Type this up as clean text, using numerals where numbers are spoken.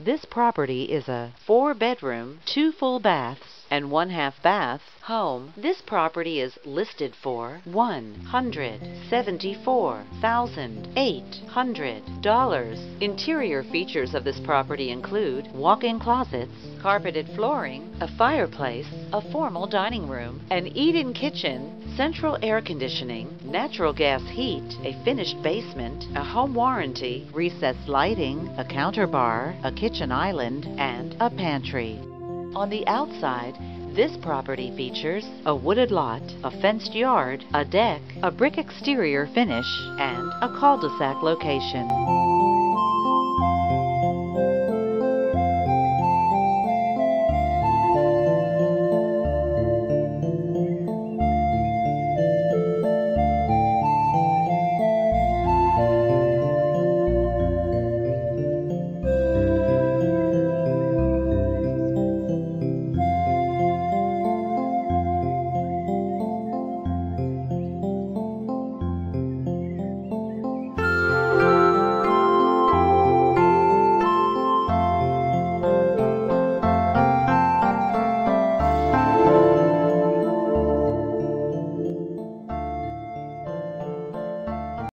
This property is a 4-bedroom, 2 full baths, and 1 half bath home. This property is listed for $174,800. Interior features of this property include walk-in closets, carpeted flooring, a fireplace, a formal dining room, an eat-in kitchen, central air conditioning, natural gas heat, a finished basement, a home warranty, recessed lighting, a counter bar, a kitchen island, and a pantry. On the outside, this property features a wooded lot, a fenced yard, a deck, a brick exterior finish, and a cul-de-sac location.